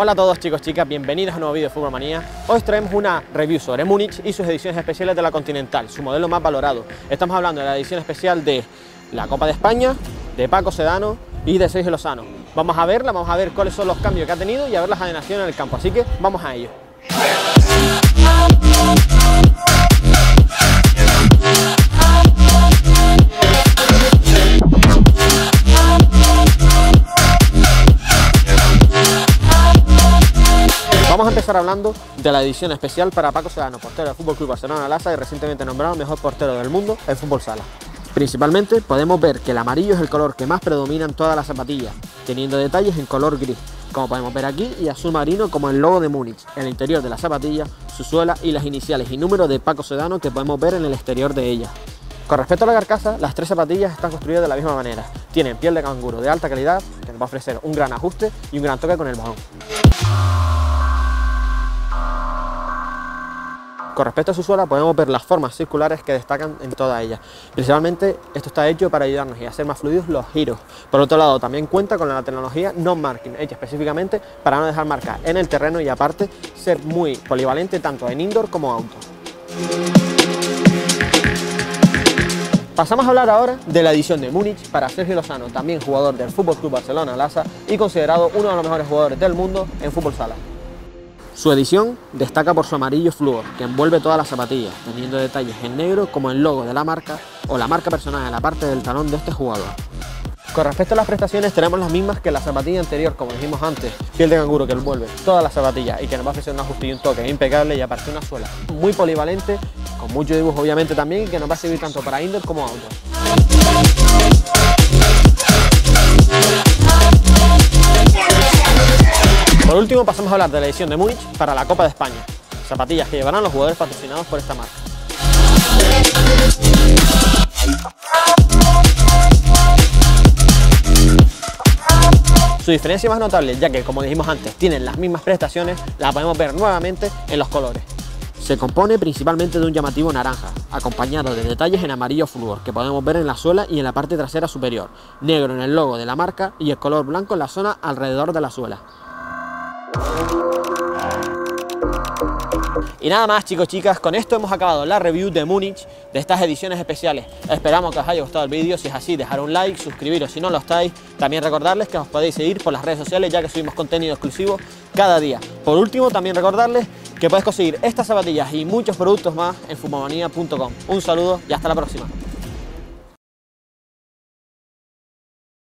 Hola a todos, chicos, chicas, bienvenidos a un nuevo vídeo de Fútbol Manía. Hoy traemos una review sobre Múnich y sus ediciones especiales de la Continental, su modelo más valorado. Estamos hablando de la edición especial de la Copa de España, de Paco Sedano y de Sergio Lozano. Vamos a verla, vamos a ver cuáles son los cambios que ha tenido y a ver las alineaciones en el campo, así que vamos a ello. Vamos a empezar hablando de la edición especial para Paco Sedano, portero del Fútbol Barcelona Lassa y recientemente nombrado mejor portero del mundo en fútbol sala. Principalmente podemos ver que el amarillo es el color que más predomina en todas las zapatillas, teniendo detalles en color gris, como podemos ver aquí, y azul marino como el logo de Múnich, el interior de la zapatilla, su suela y las iniciales y número de Paco Sedano que podemos ver en el exterior de ella. Con respecto a la carcasa, las tres zapatillas están construidas de la misma manera. Tienen piel de canguro de alta calidad que nos va a ofrecer un gran ajuste y un gran toque con el balón. Con respecto a su suela podemos ver las formas circulares que destacan en toda ella. Principalmente esto está hecho para ayudarnos y hacer más fluidos los giros. Por otro lado también cuenta con la tecnología non-marking, hecha específicamente para no dejar marcas en el terreno y aparte ser muy polivalente tanto en indoor como outdoor. Pasamos a hablar ahora de la edición de Múnich para Sergio Lozano, también jugador del FC Barcelona Lassa y considerado uno de los mejores jugadores del mundo en fútbol sala. Su edición destaca por su amarillo flúor, que envuelve todas las zapatillas, teniendo detalles en negro como el logo de la marca o la marca personal en la parte del talón de este jugador. Con respecto a las prestaciones tenemos las mismas que la zapatilla anterior, como dijimos antes, piel de canguro que envuelve todas las zapatillas y que nos va a ofrecer un ajuste y un toque impecable y aparte una suela muy polivalente, con mucho dibujo obviamente también, y que nos va a servir tanto para indoor como outdoor. Por último pasamos a hablar de la edición de Múnich para la Copa de España, zapatillas que llevarán los jugadores patrocinados por esta marca. Su diferencia más notable, ya que como dijimos antes tienen las mismas prestaciones, la podemos ver nuevamente en los colores. Se compone principalmente de un llamativo naranja, acompañado de detalles en amarillo flúor que podemos ver en la suela y en la parte trasera superior, negro en el logo de la marca y el color blanco en la zona alrededor de la suela. Y nada más, chicos, chicas, con esto hemos acabado la review de Múnich, de estas ediciones especiales. Esperamos que os haya gustado el vídeo. Si es así, dejar un like, suscribiros si no lo estáis. También recordarles que os podéis seguir por las redes sociales, ya que subimos contenido exclusivo cada día. Por último, también recordarles que podéis conseguir estas zapatillas y muchos productos más en futbolmanía.com. Un saludo y hasta la próxima.